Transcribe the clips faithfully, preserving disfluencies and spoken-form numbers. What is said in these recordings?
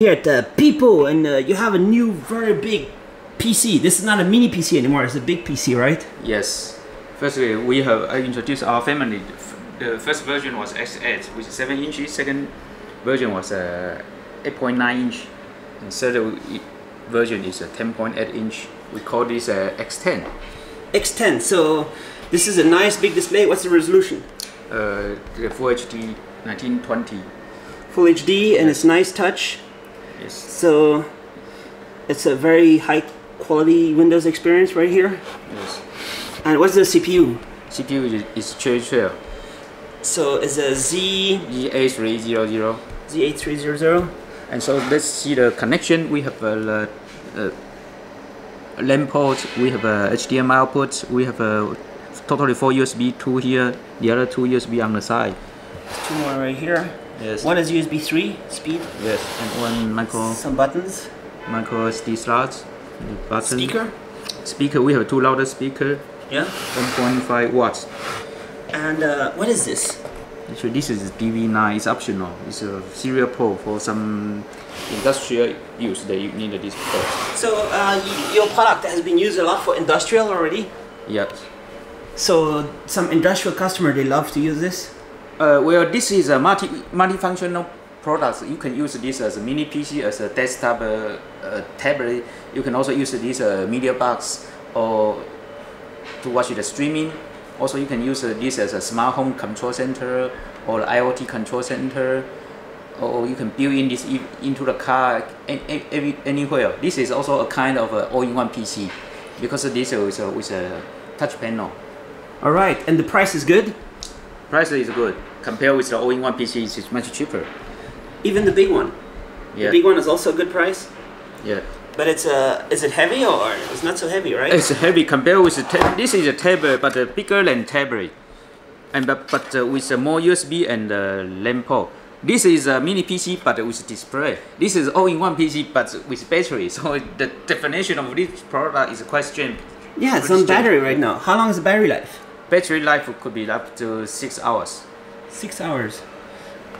Here at the PiPO, and uh, you have a new very big P C. This is not a mini P C anymore, it's a big P C, right? Yes. Firstly, we have uh, introduced our family. The first version was X eight, which is seven inches, second version was uh, eight point nine inch, and third version is a uh, ten point eight inch. We call this uh, X ten. X ten, so this is a nice big display. What's the resolution? Uh, the Full H D nineteen twenty. Full H D, and it's nice touch. Yes. So it's a very high quality Windows experience right here. Yes. And what's the C P U? C P U is J twelve. So it's a Z... Z eight three hundred. Z eight three hundred. And so let's see the connection. We have a, a, a LAN port, we have a H D M I output, we have a totally four U S B, two here, the other two U S B on the side. Two more right here. Yes. One is U S B three speed. Yes, and one micro. Some buttons. Micro S D slots. Button. Speaker. Speaker. We have two louder speaker. Yeah. one point five watts. And uh, what is this? Actually, this is D V nine. It's optional. It's a serial port for some industrial use that you need this port. So uh, your product has been used a lot for industrial already. Yep. So some industrial customer, they love to use this. Uh, well, this is a multi multifunctional product. You can use this as a mini P C, as a desktop, uh, a tablet. You can also use this uh, media box or to watch the streaming. Also, you can use uh, this as a smart home control center or I O T control center. Or you can build in this e into the car and, and, every, anywhere. This is also a kind of uh, all-in-one P C because this is uh, with a touch panel. All right, and the price is good. Price is good. Compared with the all-in-one P C, it's much cheaper. Even the big one? Yeah. The big one is also a good price? Yeah. But it's a, is it heavy or it's not so heavy, right? It's heavy compared with the tablet. This is a tablet, but uh, bigger than tablet. And But, but uh, with uh, more U S B and uh, LAN port. This is a mini P C, but with display. This is all-in-one P C, but with battery. So the definition of this product is quite strange. Yeah, it's on battery right now. How long is the battery life? Battery life could be up to six hours. Six hours.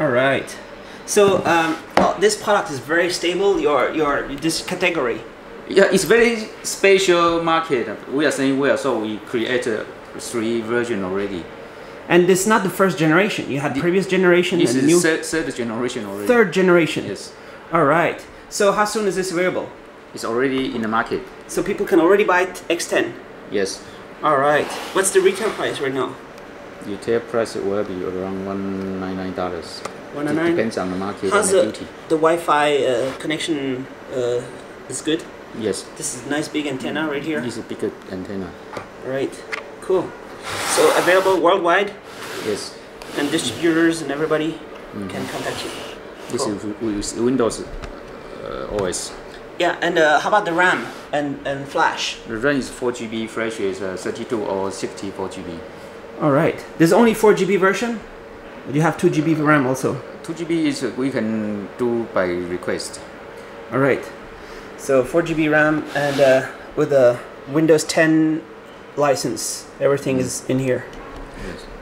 All right. So um, well, this product is very stable. Your your this category. Yeah, it's very special market. We are saying well, so we created three version already. And it's not the first generation. You had the previous generation. This and is the new third generation already. Third generation. Yes. All right. So how soon is this available? It's already in the market. So people can already buy X ten. Yes. Alright, what's the retail price right now? The retail price will be around one hundred ninety-nine dollars. one hundred ninety-nine dollars? It depends on the market. How's and the duty. The Wi-Fi uh, connection uh, is good? Yes. This is a nice big antenna right here? This is a big antenna. Alright, cool. So available worldwide? Yes. And distributors and everybody mm-hmm. can contact you? This cool. is Windows uh, O S. Yeah, and uh, how about the RAM and, and flash? The RAM is four G B, flash is uh, thirty-two or sixty-four G B. Alright, there's only four G B version? Or do you have two G B RAM also? two G B is uh, we can do by request. Alright, so four G B RAM and uh, with a Windows ten license, everything mm. is in here. Yes.